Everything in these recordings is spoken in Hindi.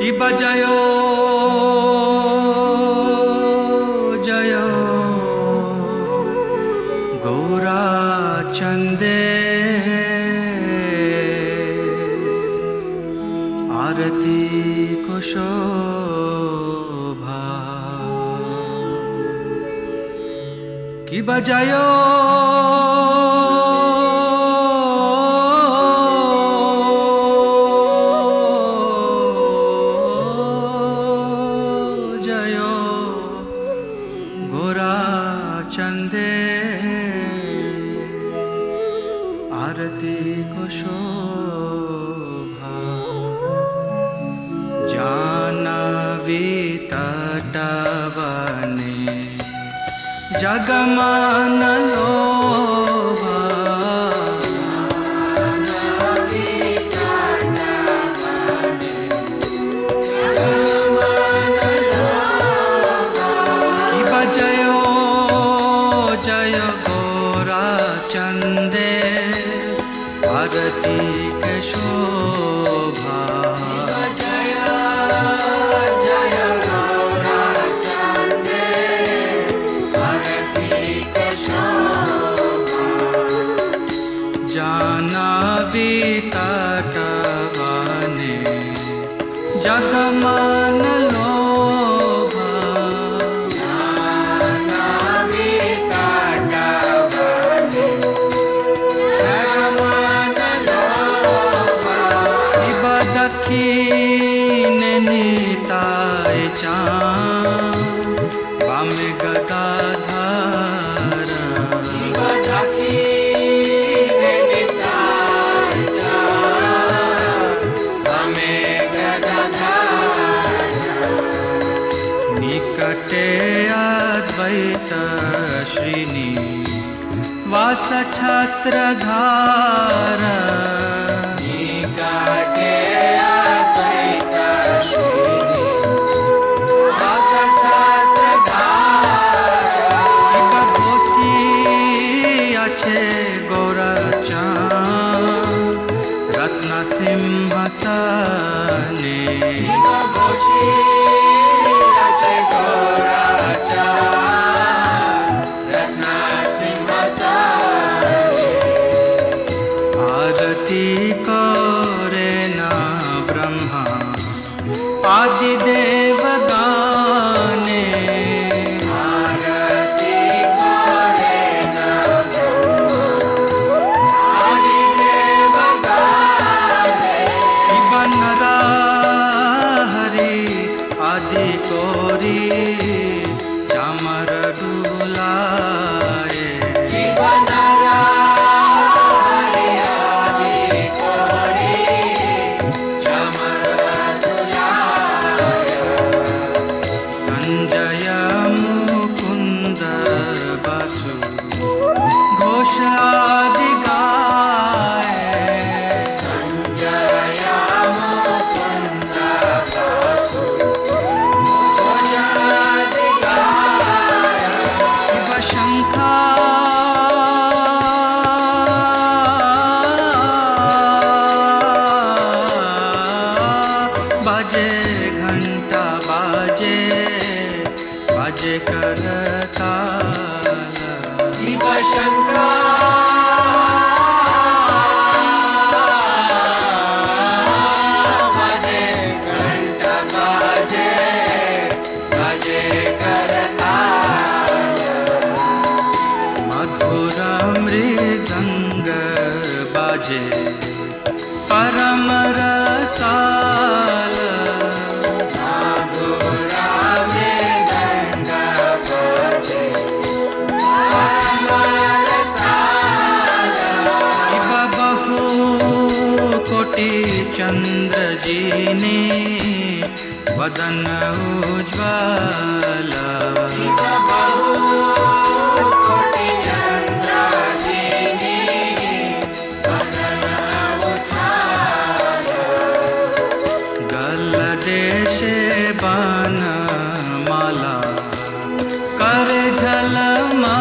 किबा जया जया गौराचंद्र आरती को शोभा किबा जया चंदे आरती को शोभा जानवी तटवने जगमान लोभा किबा जया जया गौराचंद्र आरती के शोभा जया जया गौराचंद्र आरती के शोभा जानवी तटवने जगमान बाम गदा धारा निकटे अद्वैत श्रीनि वास छात्र धारा सिंहासने आरती करे ना ब्रह्मा आदि देव गाने करता किबा शंका बजे घंटा बजे बजे करता मधुर मृदंग बजे परम रसा चंद्र जी ने बदन उज्ज्वला चंद्र जी ने बदन गल देश बन माला कर झलमा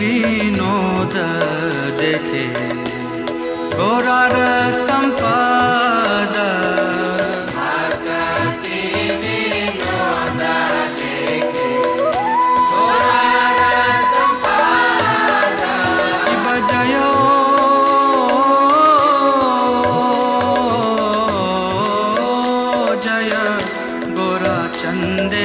विनोद देखे गौरार संपाद किबा जया जया गौराचंद्र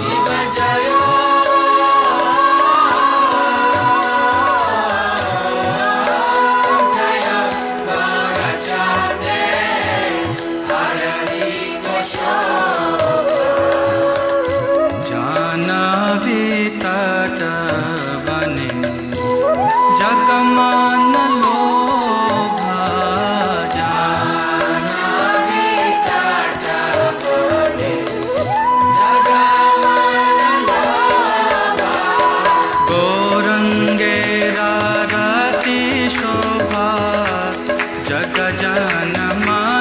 किबा जया जया गौराचंद्र भारती शोभा जानवी तट बने जगमान जग जनम।